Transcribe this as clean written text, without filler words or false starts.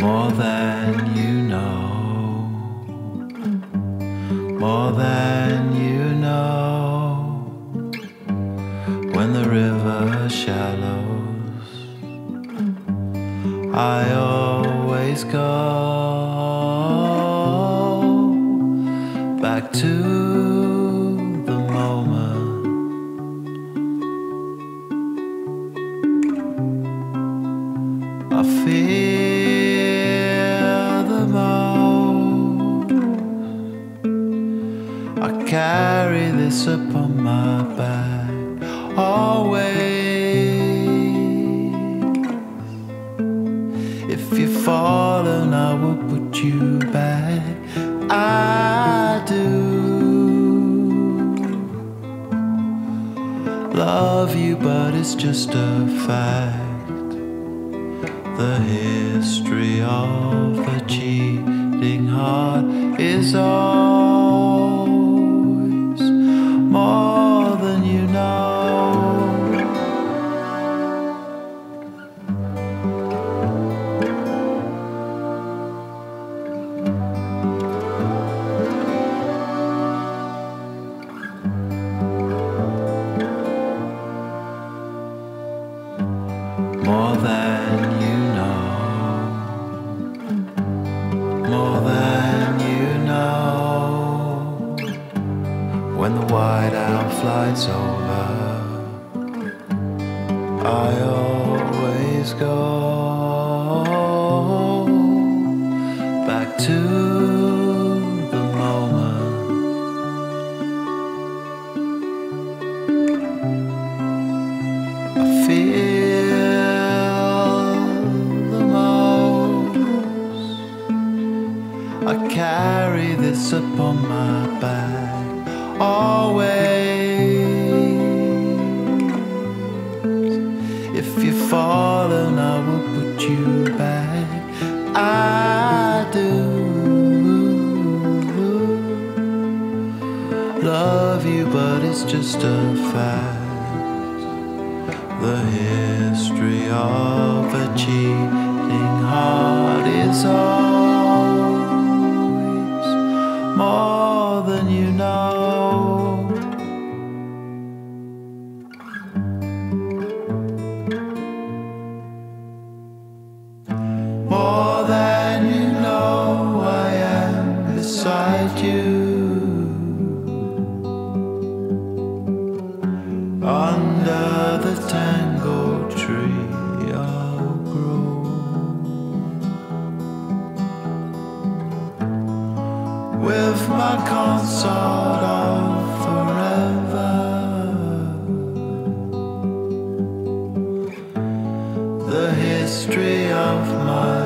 more than you know, more than you know. When the river shallows, I always go back to I fear the most. I carry this upon my back always. If you fall, and I will put you back. I do love you, but it's just a fact. The history of a cheating heart is always more than you know, more than you. More than you know. When the whiteout flies over, I always go back to the moment. I feel I carry this upon my back always. If you fall, and I will put you back. I do love you, but it's just a fact. The history of a cheating heart is all more than you know. More than you know, I am beside you. Under the tangled tree I'll grow. With my consort of forever, the history of my